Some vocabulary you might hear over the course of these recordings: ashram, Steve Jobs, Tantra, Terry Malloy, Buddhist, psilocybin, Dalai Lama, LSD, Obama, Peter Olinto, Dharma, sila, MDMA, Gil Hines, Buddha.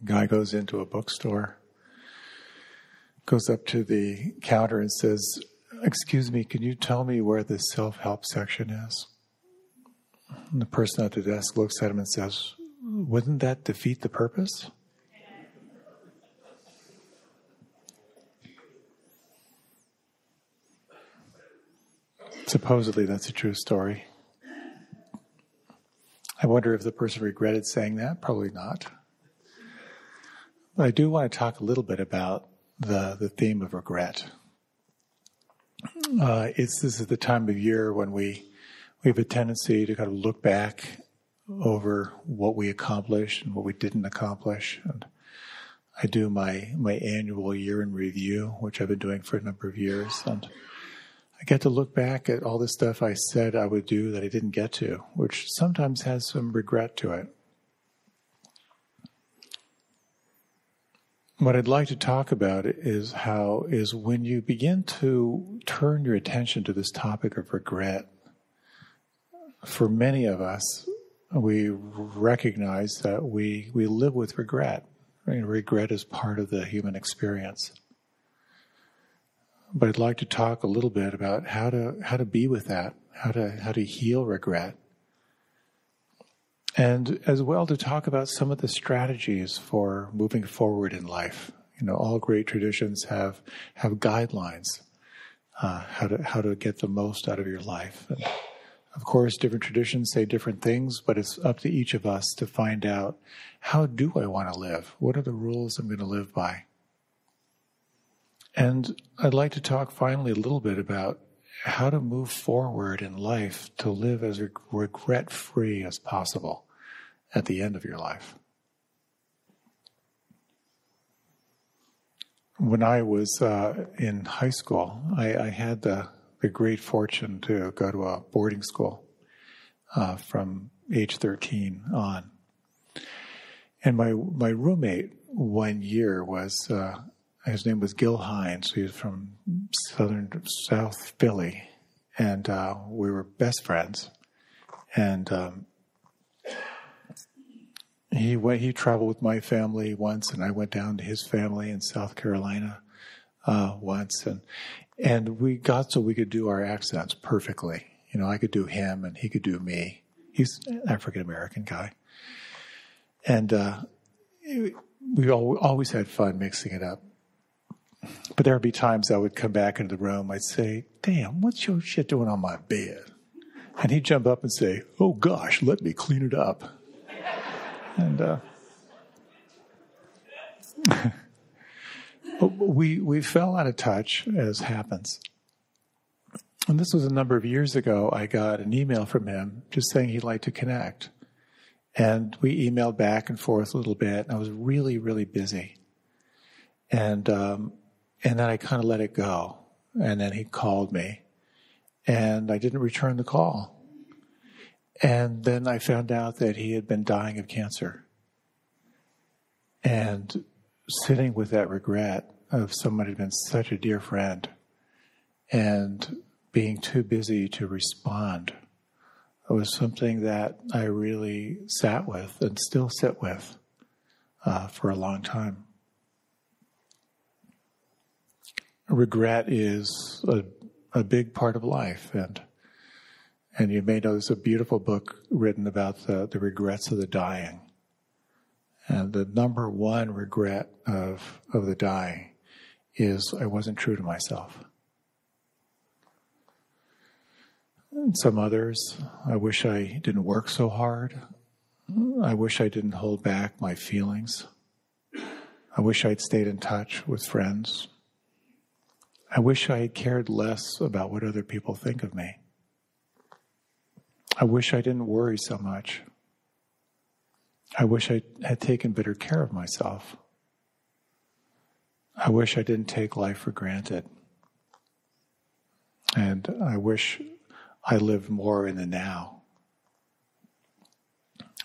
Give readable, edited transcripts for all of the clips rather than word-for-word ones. The guy goes into a bookstore, goes up to the counter and says, "Excuse me, can you tell me where the self-help section is?" And the person at the desk looks at him and says, "Wouldn't that defeat the purpose?" Supposedly, that's a true story. I wonder if the person regretted saying that. Probably not. But I do want to talk a little bit about the theme of regret. This is the time of year when we have a tendency to kind of look back over what we accomplished and what we didn't accomplish. And I do my annual year in review, which I've been doing for a number of years, and I get to look back at all the stuff I said I would do that I didn't get to, which sometimes has some regret to it. What I'd like to talk about is when you begin to turn your attention to this topic of regret, for many of us, we recognize that we live with regret. I mean, regret is part of the human experience. But I'd like to talk a little bit about how to be with that, how to heal regret, and as well to talk about some of the strategies for moving forward in life. You know, all great traditions have guidelines how to get the most out of your life. And of course, different traditions say different things, but it's up to each of us to find out, how do I want to live? What are the rules I'm going to live by? And I'd like to talk finally a little bit about how to move forward in life to live as regret-free as possible at the end of your life. When I was in high school, I had the great fortune to go to a boarding school from age 13 on. And my roommate one year was... his name was Gil Hines. He was from South Philly, and we were best friends. And he traveled with my family once, and I went down to his family in South Carolina once, and we got so we could do our accents perfectly. You know, I could do him, and he could do me. He's an African American guy, and we always had fun mixing it up. But there would be times I would come back into the room, I'd say, "Damn, what's your shit doing on my bed?" And he'd jump up and say, "Oh gosh, let me clean it up." And we fell out of touch, as happens. And this was a number of years ago. I got an email from him just saying he'd like to connect. And we emailed back and forth a little bit. I was really, really busy. And then I kind of let it go. And then he called me, and I didn't return the call. And then I found out that he had been dying of cancer. And sitting with that regret of someone who had been such a dear friend and being too busy to respond, was something that I really sat with and still sit with for a long time. Regret is a big part of life, and you may know there's a beautiful book written about the regrets of the dying. And the number one regret of the dying is, I wasn't true to myself. And some others, I wish I didn't work so hard. I wish I didn't hold back my feelings. I wish I'd stayed in touch with friends. I wish I had cared less about what other people think of me. I wish I didn't worry so much. I wish I had taken better care of myself. I wish I didn't take life for granted. And I wish I lived more in the now.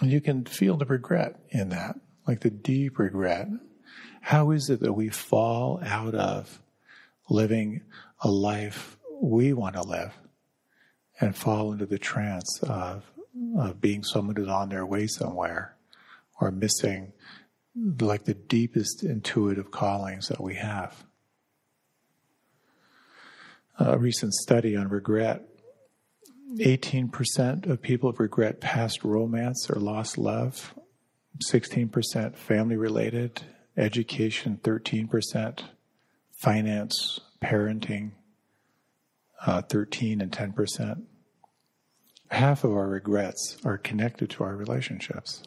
And you can feel the regret in that, like the deep regret. How is it that we fall out of living a life we want to live and fall into the trance of being someone who's on their way somewhere, or missing like the deepest intuitive callings that we have. A recent study on regret, 18% of people regret past romance or lost love, 16% family-related, education 13%, finance, parenting 13 and 10%. Half of our regrets are connected to our relationships.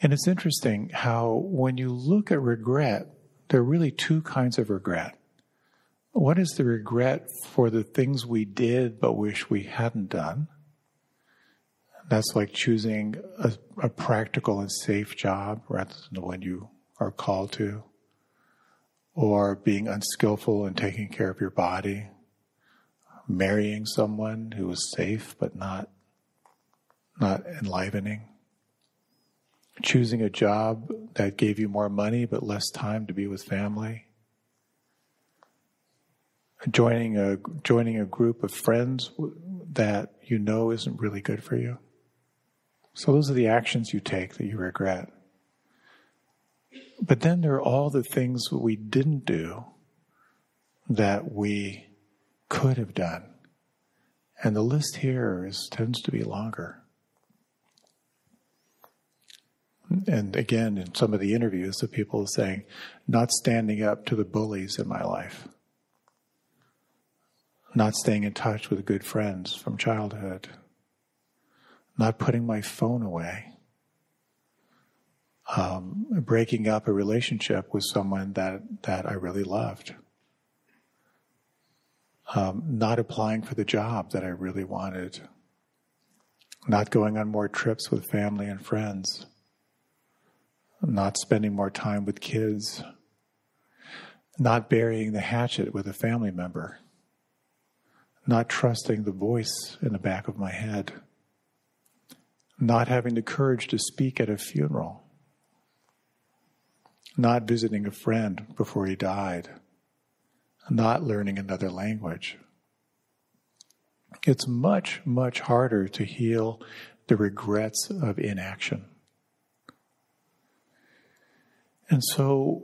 And it's interesting how when you look at regret, there are really two kinds of regret. What is the regret for the things we did but wish we hadn't done? That's like choosing a practical and safe job rather than the one you are called to, or being unskillful in taking care of your body, marrying someone who is safe but not enlivening, choosing a job that gave you more money but less time to be with family, joining a group of friends that you know isn't really good for you. So those are the actions you take that you regret. But then there are all the things we didn't do that we could have done. And the list here tends to be longer. And again, in some of the interviews, the people are saying, not standing up to the bullies in my life. Not staying in touch with good friends from childhood. Not putting my phone away. Breaking up a relationship with someone that I really loved. Not applying for the job that I really wanted. Not going on more trips with family and friends. Not spending more time with kids. Not burying the hatchet with a family member. Not trusting the voice in the back of my head. Not having the courage to speak at a funeral. Not visiting a friend before he died. Not learning another language. It's much, much harder to heal the regrets of inaction. And so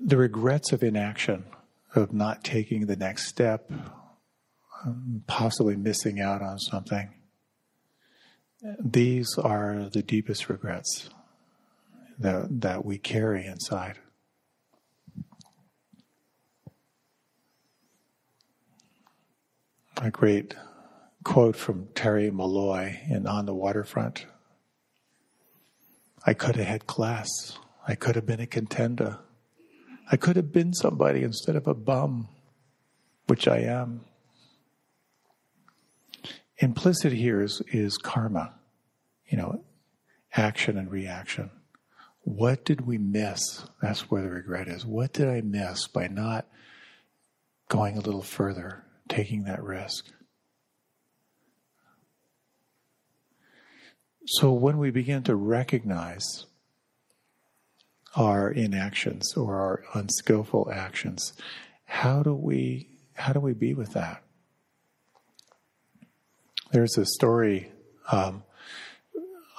the regrets of inaction, of not taking the next step, possibly missing out on something. These are the deepest regrets that we carry inside. A great quote from Terry Malloy in On the Waterfront. I could have had class. I could have been a contender. I could have been somebody instead of a bum, which I am. Implicit here is karma, action and reaction. What did we miss? That's where the regret is. What did I miss by not going a little further, taking that risk? So when we begin to recognize our inactions or our unskillful actions, how do we be with that? There's a story from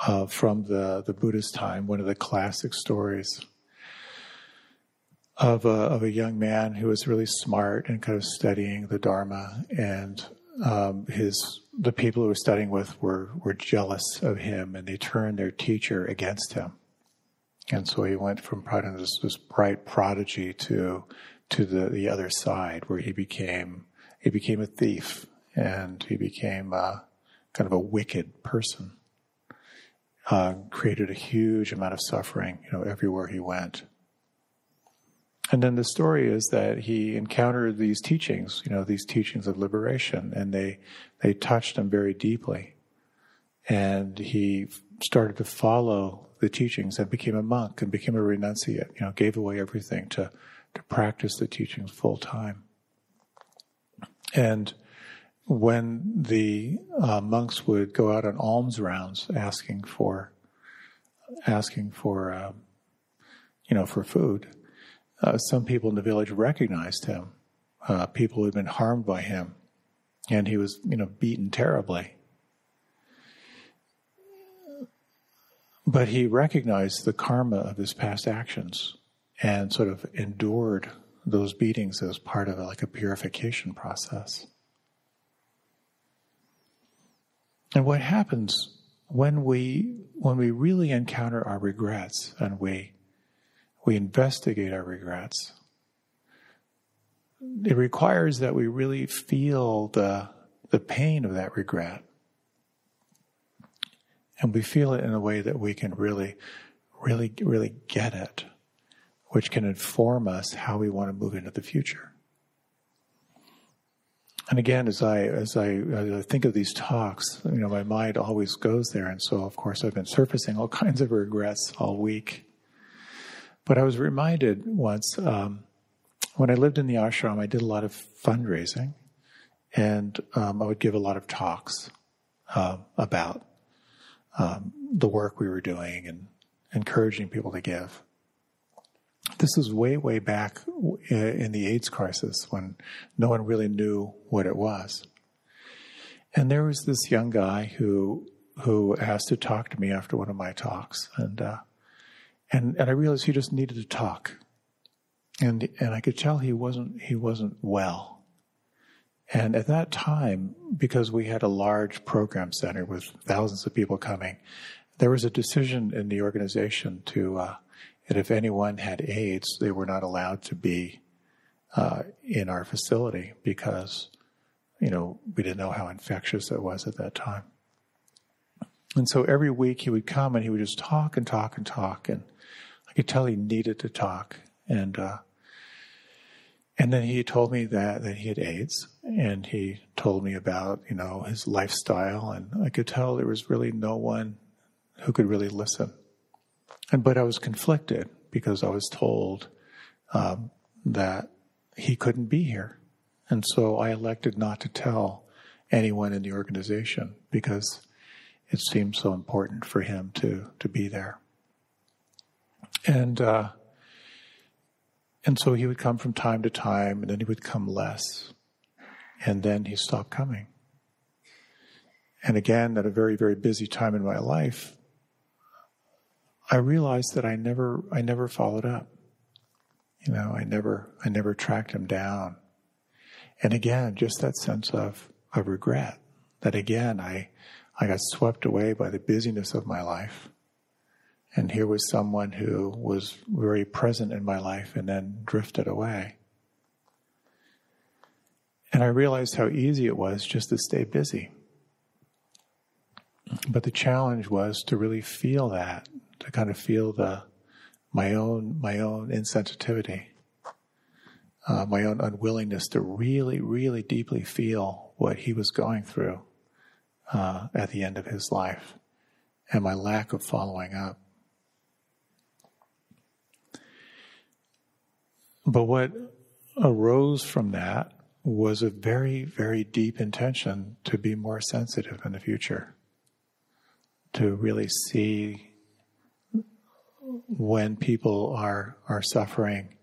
the Buddha's time, one of the classic stories of a young man who was really smart and kind of studying the Dharma, and the people who were studying with were jealous of him, and they turned their teacher against him. And so he went from this bright prodigy to the other side, where he became a thief, and he became a wicked person. Created a huge amount of suffering, everywhere he went. And then the story is that he encountered these teachings, these teachings of liberation, and they touched him very deeply, and he started to follow the teachings and became a monk and became a renunciate, gave away everything to practice the teachings full time. And when the monks would go out on alms rounds asking for food, some people in the village recognized him, people who had been harmed by him, and he was beaten terribly. But he recognized the karma of his past actions and sort of endured those beatings as part of like a purification process. And what happens when we really encounter our regrets and we investigate our regrets, it requires that we really feel the pain of that regret. And we feel it in a way that we can really, really, really get it, which can inform us how we want to move into the future. And again, as I think of these talks, you know, my mind always goes there. And so, of course, I've been surfacing all kinds of regrets all week. But I was reminded once, when I lived in the ashram, I did a lot of fundraising. And I would give a lot of talks about the work we were doing and encouraging people to give. This was way, way back in the AIDS crisis when no one really knew what it was. And there was this young guy who asked to talk to me after one of my talks. And I realized he just needed to talk. And I could tell he wasn't well. And at that time, because we had a large program center with thousands of people coming, there was a decision in the organization to that if anyone had AIDS, they were not allowed to be in our facility because, you know, we didn't know how infectious it was at that time. And so every week he would come and he would just talk and talk and talk, and I could tell he needed to talk. And then he told me that he had AIDS, and he told me about, you know, his lifestyle, and I could tell there was really no one who could really listen. But I was conflicted because I was told that he couldn't be here. And so I elected not to tell anyone in the organization because it seemed so important for him to be there. And so he would come from time to time, and then he would come less. And then he stopped coming. And again, at a very, very busy time in my life, I realized that I never followed up. You know, I never tracked him down. And again, just that sense of regret, that again, I got swept away by the busyness of my life. And here was someone who was very present in my life and then drifted away. And I realized how easy it was just to stay busy. But the challenge was to really feel that, to kind of feel my own insensitivity, my own unwillingness to really, really deeply feel what he was going through at the end of his life, and my lack of following up. But what arose from that was a very, very deep intention to be more sensitive in the future, to really see when people are suffering,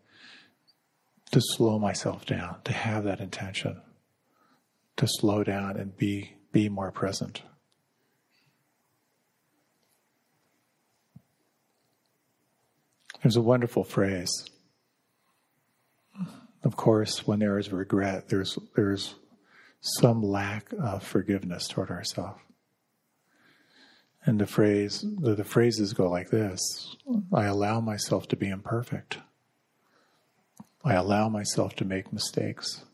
to slow myself down, to have that intention, to slow down and be more present. There's a wonderful phrase. Of course, when there is regret, there's some lack of forgiveness toward ourselves. And the phrases go like this: I allow myself to be imperfect. I allow myself to make mistakes.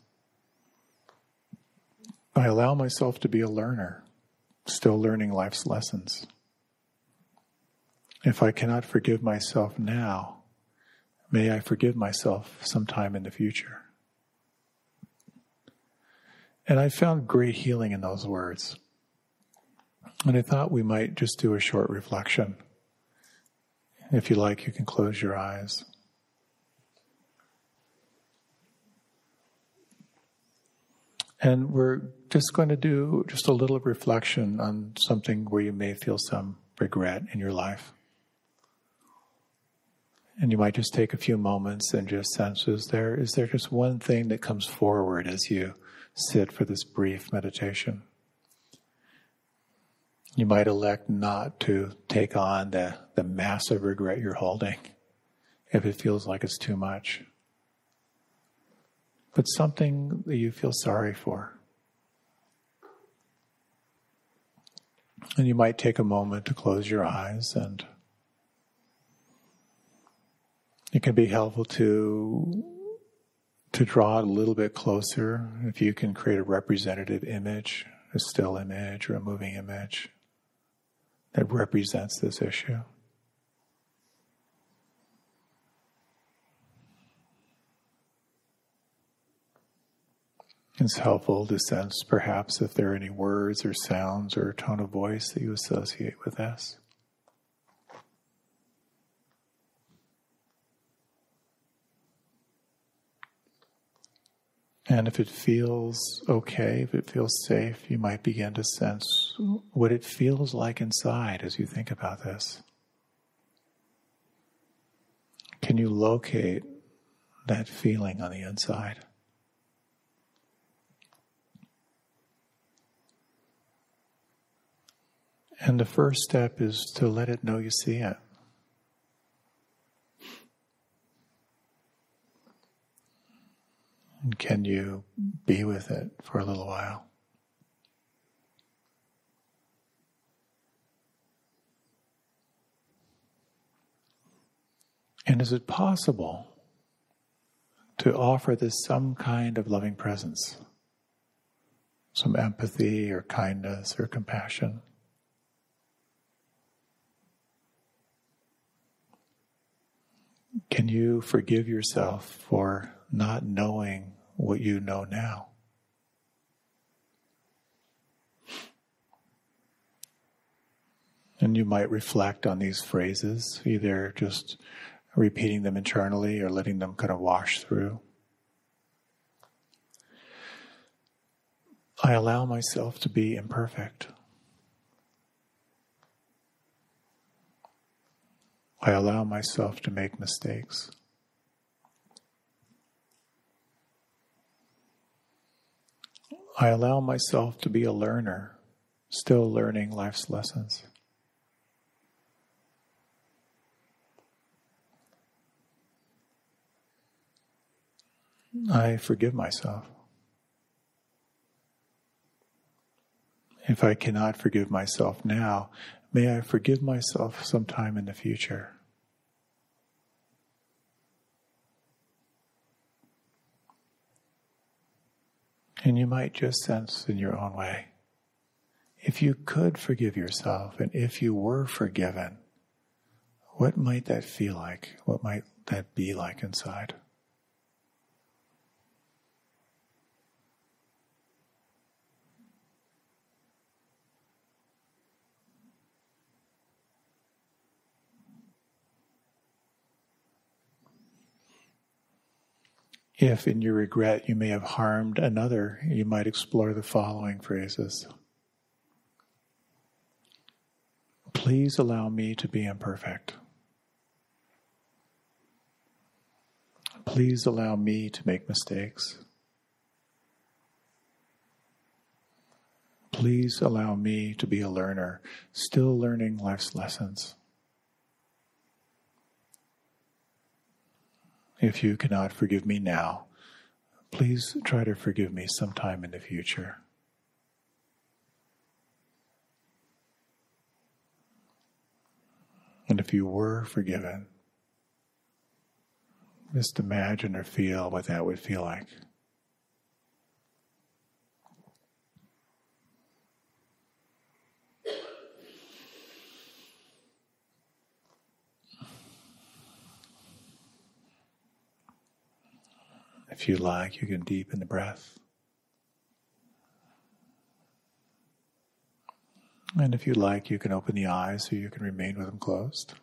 I allow myself to be a learner, still learning life's lessons. If I cannot forgive myself now, may I forgive myself sometime in the future. And I found great healing in those words. And I thought we might just do a short reflection. If you like, you can close your eyes. And we're just going to do just a little reflection on something where you may feel some regret in your life. And you might just take a few moments and just sense, is there just one thing that comes forward as you sit for this brief meditation? You might elect not to take on the massive regret you're holding if it feels like it's too much. But something that you feel sorry for. And you might take a moment to close your eyes, and it can be helpful to draw it a little bit closer if you can create a representative image, a still image or a moving image that represents this issue. It's helpful to sense perhaps if there are any words or sounds or tone of voice that you associate with this. And if it feels okay, if it feels safe, you might begin to sense what it feels like inside as you think about this. Can you locate that feeling on the inside? And the first step is to let it know you see it. And can you be with it for a little while? And is it possible to offer this some kind of loving presence? Some empathy or kindness or compassion? Can you forgive yourself for not knowing what you know now? And you might reflect on these phrases, either just repeating them internally or letting them kind of wash through. I allow myself to be imperfect. I allow myself to make mistakes. I allow myself to be a learner, still learning life's lessons. I forgive myself. If I cannot forgive myself now, may I forgive myself sometime in the future. And you might just sense in your own way, if you could forgive yourself and if you were forgiven, what might that feel like? What might that be like inside? If in your regret you may have harmed another, you might explore the following phrases. Please allow me to be imperfect. Please allow me to make mistakes. Please allow me to be a learner, still learning life's lessons. If you cannot forgive me now, please try to forgive me sometime in the future. And if you were forgiven, just imagine or feel what that would feel like. If you like, you can deepen the breath. And if you like, you can open the eyes, or you can remain with them closed.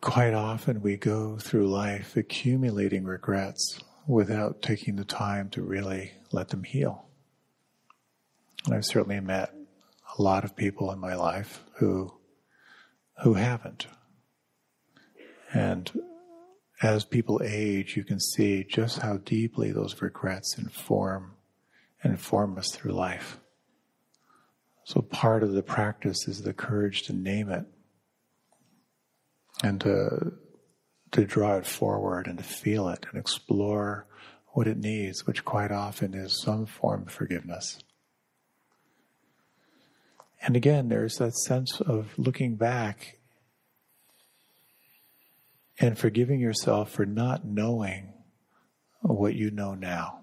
Quite often we go through life accumulating regrets without taking the time to really let them heal. And I've certainly met a lot of people in my life who haven't. And as people age, you can see just how deeply those regrets inform us through life. So part of the practice is the courage to name it and to draw it forward and to feel it and explore what it needs, which quite often is some form of forgiveness. And again, there's that sense of looking back and forgiving yourself for not knowing what you know now.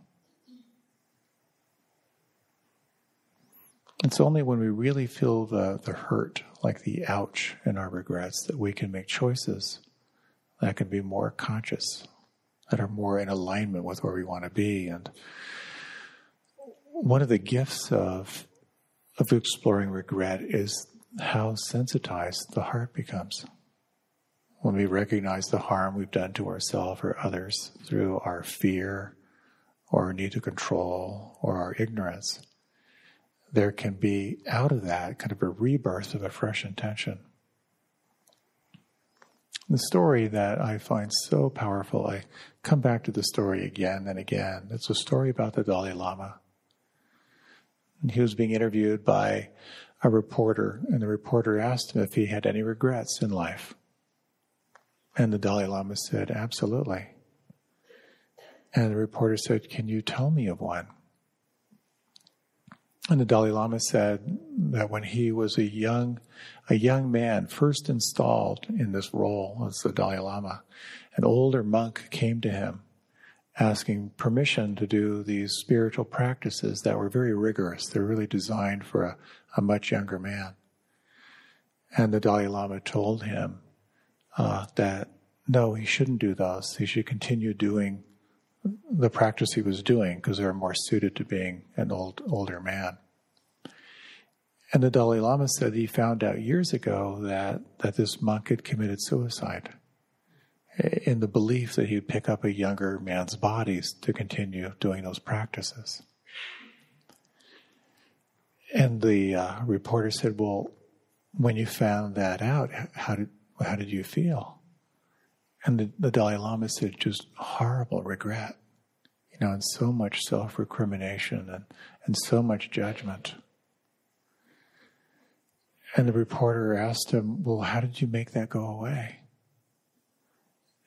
It's only when we really feel the hurt, like the ouch in our regrets, that we can make choices that can be more conscious, that are more in alignment with where we want to be. And one of the gifts of exploring regret is how sensitized the heart becomes. When we recognize the harm we've done to ourselves or others through our fear or our need to control or our ignorance, there can be, out of that, kind of a rebirth of a fresh intention. The story that I find so powerful, I come back to the story again and again. It's a story about the Dalai Lama. And he was being interviewed by a reporter, and the reporter asked him if he had any regrets in life. And the Dalai Lama said, "Absolutely." And the reporter said, "Can you tell me of one?" And the Dalai Lama said that when he was a young man, first installed in this role as the Dalai Lama, an older monk came to him asking permission to do these spiritual practices that were very rigorous. They're really designed for a much younger man. And the Dalai Lama told him that no, he shouldn't do those. He should continue doing the practice he was doing because they were more suited to being an older man. And the Dalai Lama said he found out years ago that this monk had committed suicide in the belief that he'd pick up a younger man's bodies to continue doing those practices. And the reporter said, "Well, when you found that out, how did you feel?" And the Dalai Lama said, "Just horrible regret, and so much self-recrimination and so much judgment." And the reporter asked him, "Well, how did you make that go away?"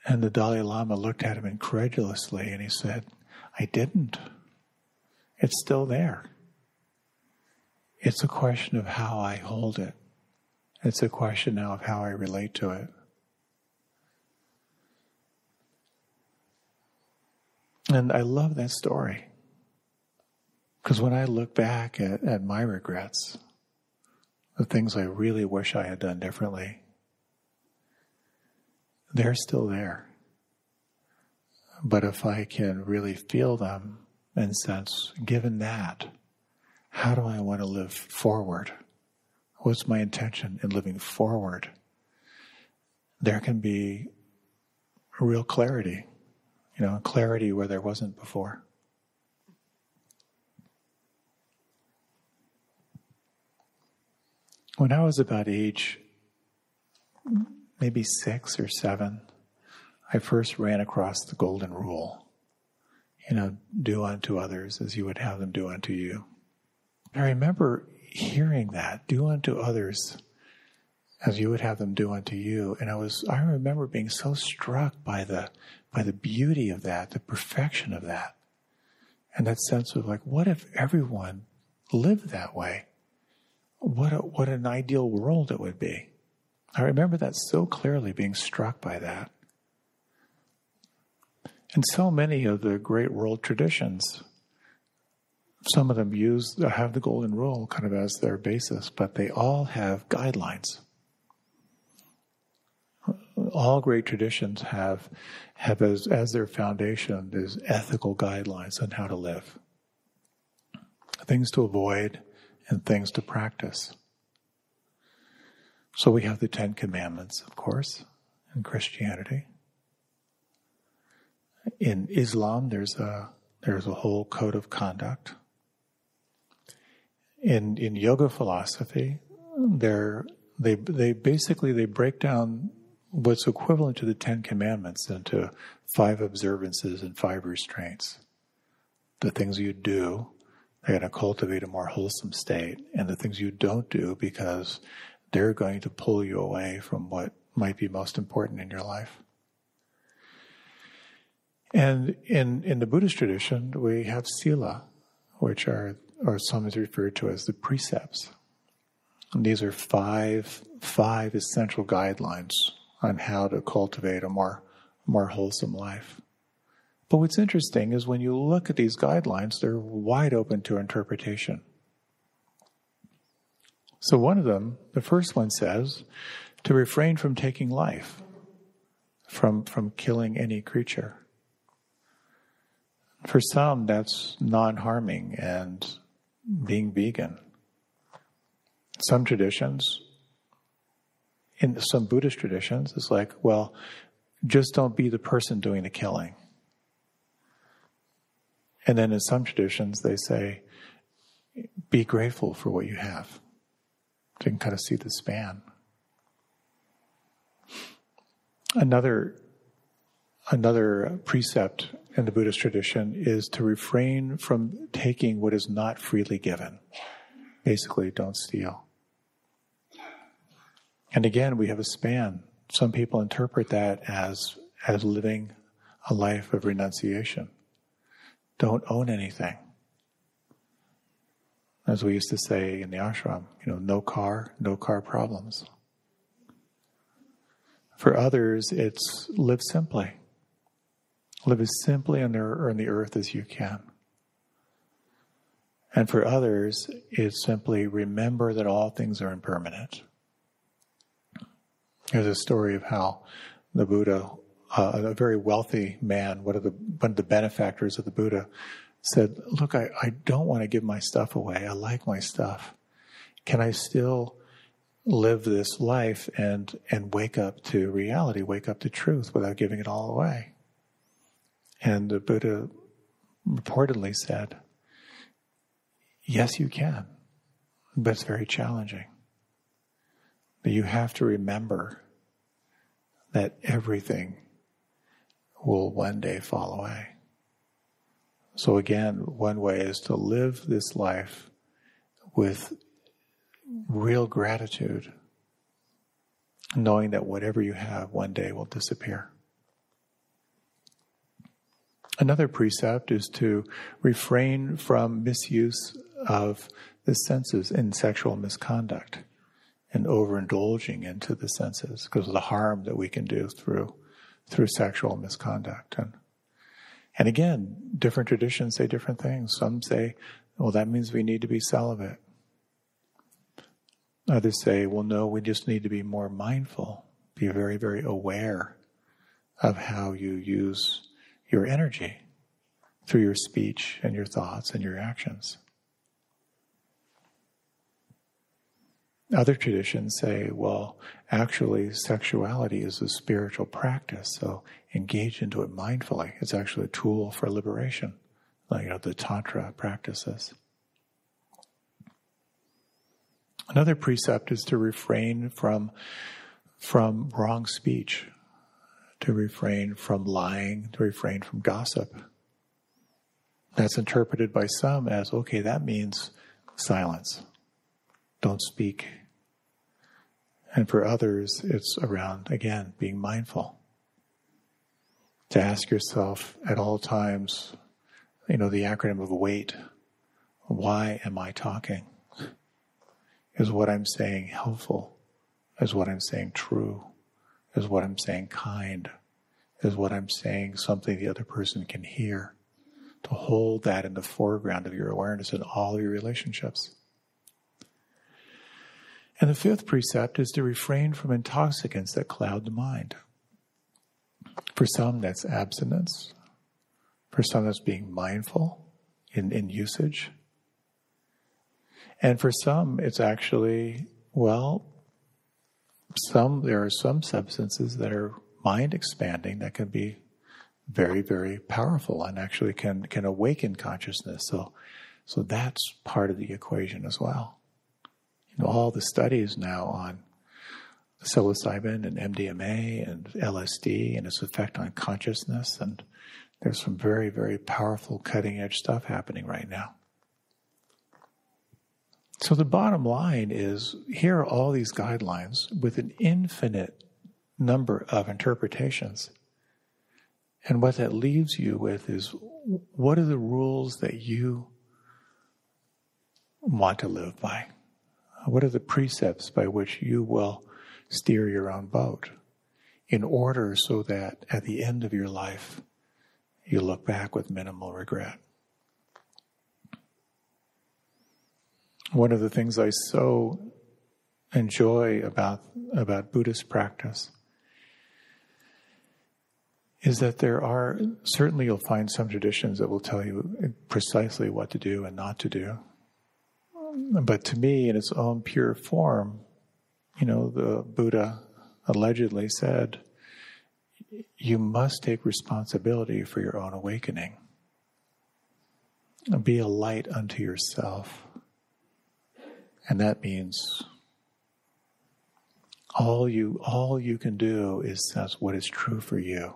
And the Dalai Lama looked at him incredulously and he said, "I didn't. It's still there. It's a question of how I hold it. It's a question now of how I relate to it." And I love that story, because when I look back at my regrets, the things I really wish I had done differently, they're still there. But if I can really feel them and sense, given that, how do I want to live forward? What's my intention in living forward? There can be real clarity, clarity where there wasn't before. When I was about age, maybe 6 or 7, I first ran across the golden rule, do unto others as you would have them do unto you. I remember hearing that, do unto others as you would have them do unto you. And I remember being so struck by the beauty of that, the perfection of that. And that sense of what if everyone lived that way? What an ideal world it would be. I remember that so clearly, being struck by that. And so many of the great world traditions, some of them have the golden rule kind of as their basis, but they all have guidelines. All great traditions have as their foundation is ethical guidelines on how to live. Things to avoid and things to practice. So we have the 10 Commandments, of course, in Christianity. In Islam, there's a whole code of conduct. In yoga philosophy, they break down what's equivalent to the 10 commandments and to 5 observances and 5 restraints. The things you do are going to cultivate a more wholesome state, and the things you don't do, because they're going to pull you away from what might be most important in your life. And in the Buddhist tradition, we have sila, which are sometimes referred to as the precepts. And these are five essential guidelines on how to cultivate a more wholesome life. But what's interesting is when you look at these guidelines, they're wide open to interpretation. So one of them, the first one says, to refrain from taking life, from killing any creature. For some, that's non-harming and being vegan. Some traditions, in some Buddhist traditions, it's like, well, just don't be the person doing the killing. And then in some traditions, they say, be grateful for what you have. So you can kind of see the span. Another precept in the Buddhist tradition is to refrain from taking what is not freely given. Basically, don't steal. And again, we have a span. Some people interpret that as living a life of renunciation. Don't own anything. As we used to say in the ashram, no car, no car problems. For others, it's live simply. Live as simply on the earth as you can. And for others, it's simply remember that all things are impermanent. There's a story of how the Buddha, a very wealthy man, one of the benefactors of the Buddha, said, look, I don't want to give my stuff away. I like my stuff. Can I still live this life and wake up to reality, wake up to truth without giving it all away? And the Buddha reportedly said, yes, you can, but it's very challenging. But you have to remember that everything will one day fall away. So again, one way is to live this life with real gratitude, knowing that whatever you have one day will disappear. Another precept is to refrain from misuse of the senses in sexual misconduct and overindulging into the senses because of the harm that we can do through sexual misconduct. And again, different traditions say different things. Some say, well, that means we need to be celibate. Others say, well, no, we just need to be more mindful, be very, very aware of how you use your energy through your speech and your thoughts and your actions. Other traditions say, well, actually, sexuality is a spiritual practice, so engage into it mindfully. It's actually a tool for liberation, like the Tantra practices. Another precept is to refrain from wrong speech, to refrain from lying, to refrain from gossip. That's interpreted by some as, okay, that means silence. Don't speak. And for others, it's around, again, being mindful. To ask yourself at all times, the acronym of WAIT, why am I talking? Is what I'm saying helpful? Is what I'm saying true? Is what I'm saying kind? Is what I'm saying something the other person can hear? To hold that in the foreground of your awareness in all of your relationships. And the fifth precept is to refrain from intoxicants that cloud the mind. For some, that's abstinence. For some, that's being mindful in usage. And for some, it's actually, there are some substances that are mind expanding that can be very, very powerful and actually can awaken consciousness. So that's part of the equation as well. All the studies now on psilocybin and MDMA and LSD and its effect on consciousness. And there's some very, very powerful cutting-edge stuff happening right now. So the bottom line is, here are all these guidelines with an infinite number of interpretations. And what that leaves you with is, what are the rules that you want to live by? What are the precepts by which you will steer your own boat in order so that at the end of your life, you look back with minimal regret? One of the things I so enjoy about Buddhist practice is that there are, certainly you'll find some traditions that will tell you precisely what to do and not to do. But to me, in its own pure form, you know, the Buddha allegedly said, you must take responsibility for your own awakening. Be a light unto yourself. And that means all you can do is sense what is true for you.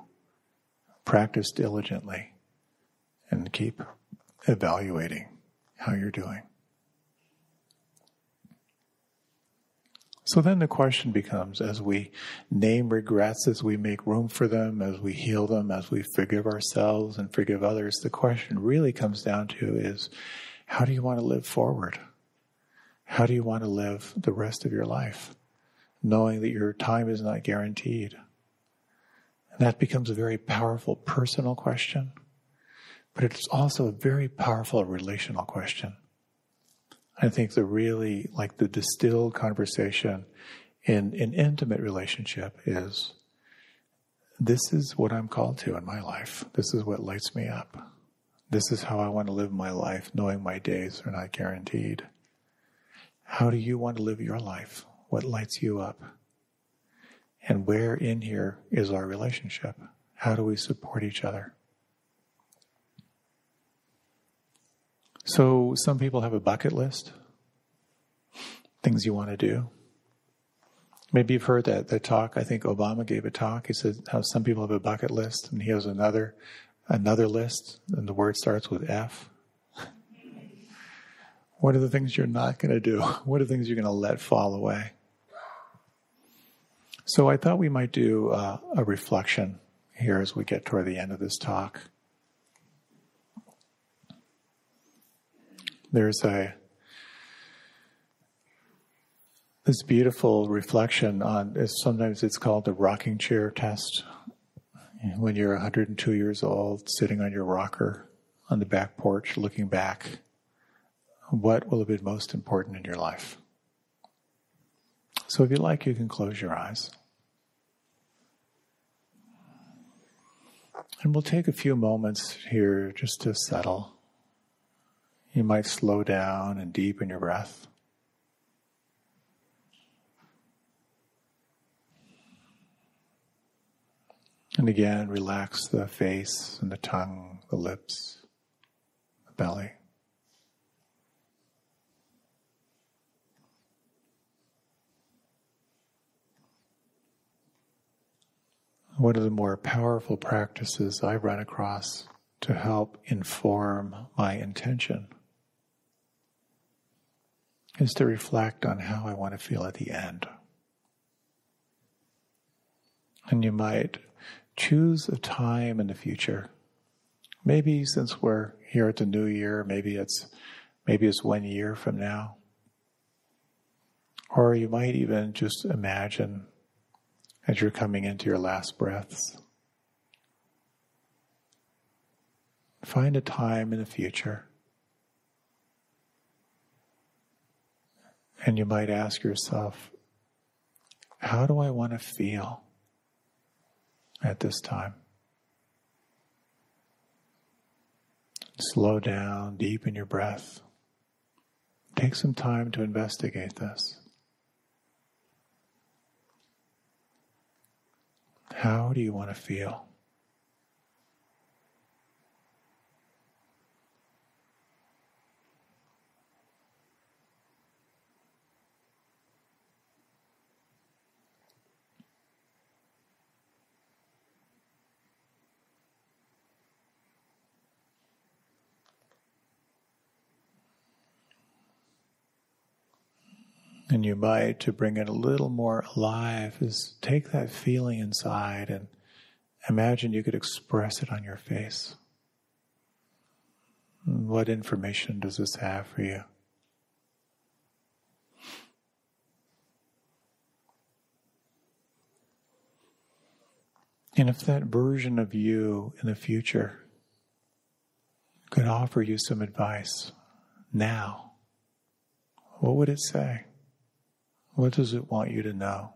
Practice diligently and keep evaluating how you're doing. So then the question becomes, as we name regrets, as we make room for them, as we heal them, as we forgive ourselves and forgive others, the question really comes down to is, how do you want to live forward? How do you want to live the rest of your life, knowing that your time is not guaranteed? And that becomes a very powerful personal question, but it's also a very powerful relational question. I think the distilled conversation in an intimate relationship is, this is what I'm called to in my life. This is what lights me up. This is how I want to live my life, knowing my days are not guaranteed. How do you want to live your life? What lights you up? And where in here is our relationship? How do we support each other? So some people have a bucket list, things you want to do. Maybe you've heard that talk. I think Obama gave a talk. He said how some people have a bucket list, and he has another list, and the word starts with F. What are the things you're not going to do? What are the things you're going to let fall away? So I thought we might do a reflection here as we get toward the end of this talk. There's this beautiful reflection on, sometimes it's called the rocking chair test. When you're 102 years old, sitting on your rocker on the back porch, looking back, what will have been most important in your life? So if you like, you can close your eyes. And we'll take a few moments here just to settle. You might slow down and deepen your breath. And again, relax the face and the tongue, the lips, the belly. One of the more powerful practices I run across to help inform my intention is to reflect on how I want to feel at the end. And you might choose a time in the future. Maybe since we're here at the new year, maybe it's 1 year from now. Or you might even just imagine as you're coming into your last breaths. Find a time in the future. And you might ask yourself, how do I want to feel at this time? Slow down, deepen your breath. Take some time to investigate this. How do you want to feel? and you might, to bring it a little more alive, is take that feeling inside and imagine you could express it on your face. What information does this have for you? And if that version of you in the future could offer you some advice now, what would it say? What does it want you to know?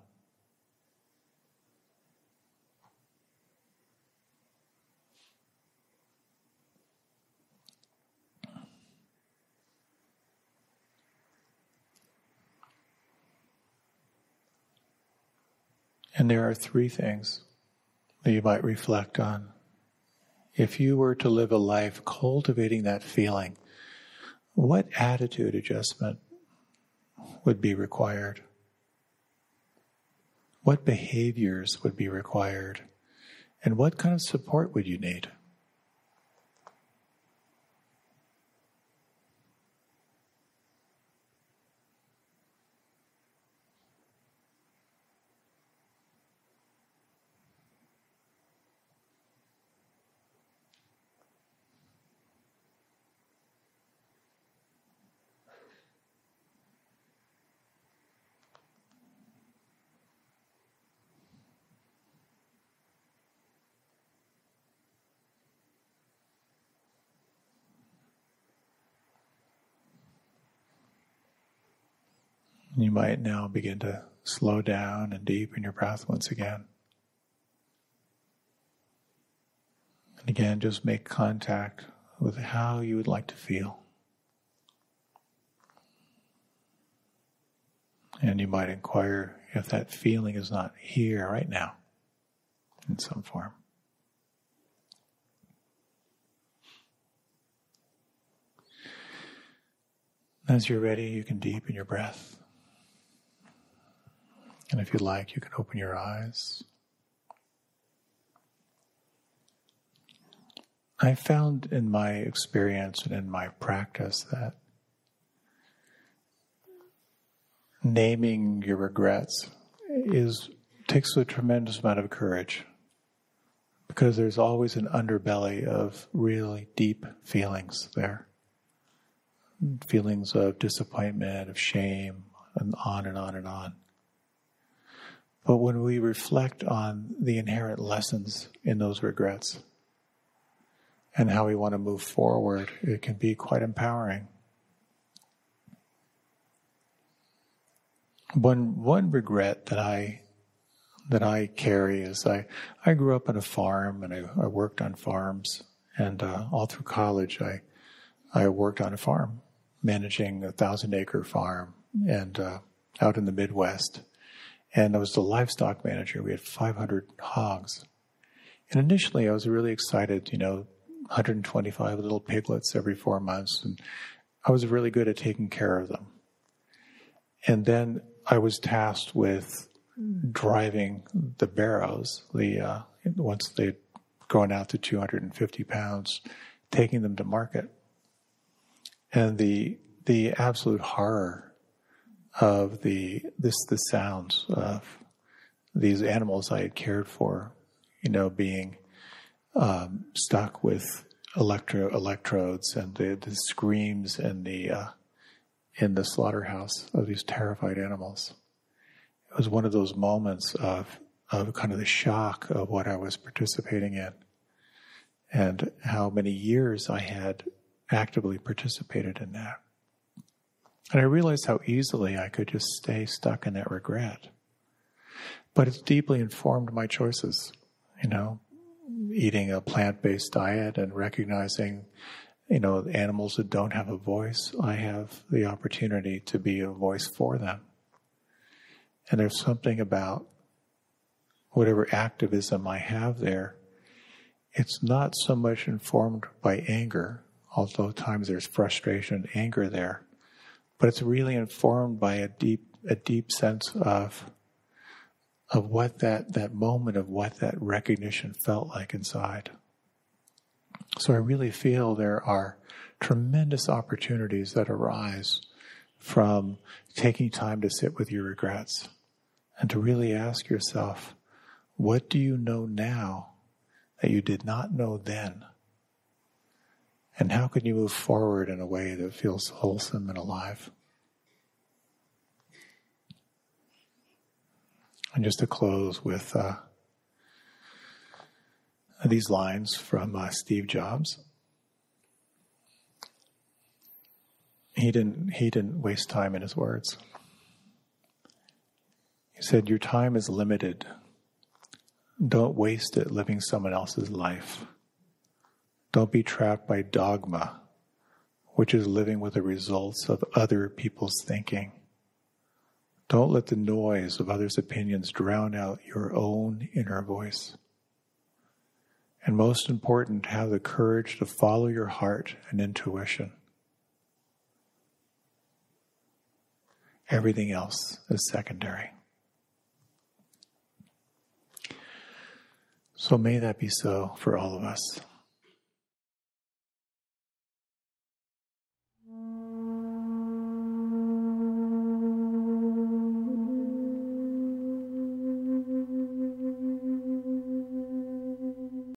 And there are three things that you might reflect on. If you were to live a life cultivating that feeling, what attitude adjustment would be required? What behaviors would be required? And what kind of support would you need? You might now begin to slow down and deepen your breath once again. And again, just make contact with how you would like to feel. And you might inquire if that feeling is not here right now in some form. As you're ready, you can deepen your breath. And if you'd like, you can open your eyes. I found in my experience and in my practice that naming your regrets takes a tremendous amount of courage, because there's always an underbelly of really deep feelings there. Feelings of disappointment, of shame, and on and on and on. But when we reflect on the inherent lessons in those regrets and how we want to move forward, it can be quite empowering. One regret that I carry is I grew up on a farm, and I worked on farms, and all through college I worked on a farm, managing a 1,000-acre farm, and out in the Midwest. And I was the livestock manager. We had 500 hogs. And initially I was really excited, 125 little piglets every 4 months. And I was really good at taking care of them. And then I was tasked with driving the barrows, once they'd grown out to 250 pounds, taking them to market. And the absolute horror of the sounds of these animals I had cared for, being stuck with electrodes, and the screams in the slaughterhouse of these terrified animals. It was one of those moments of kind of the shock of what I was participating in, and how many years I had actively participated in that. And I realized how easily I could just stay stuck in that regret. But it's deeply informed my choices, eating a plant-based diet and recognizing, animals that don't have a voice, I have the opportunity to be a voice for them. And there's something about whatever activism I have there, it's not so much informed by anger, although at times there's frustration and anger there. But it's really informed by a deep sense of what that moment of what that recognition felt like inside. So I really feel there are tremendous opportunities that arise from taking time to sit with your regrets and to really ask yourself, what do you know now that you did not know then? And how can you move forward in a way that feels wholesome and alive? And just to close with these lines from Steve Jobs. He didn't waste time in his words. He said, "Your time is limited. Don't waste it living someone else's life. Don't be trapped by dogma, which is living with the results of other people's thinking. Don't let the noise of others' opinions drown out your own inner voice. And most important, have the courage to follow your heart and intuition. Everything else is secondary." So may that be so for all of us.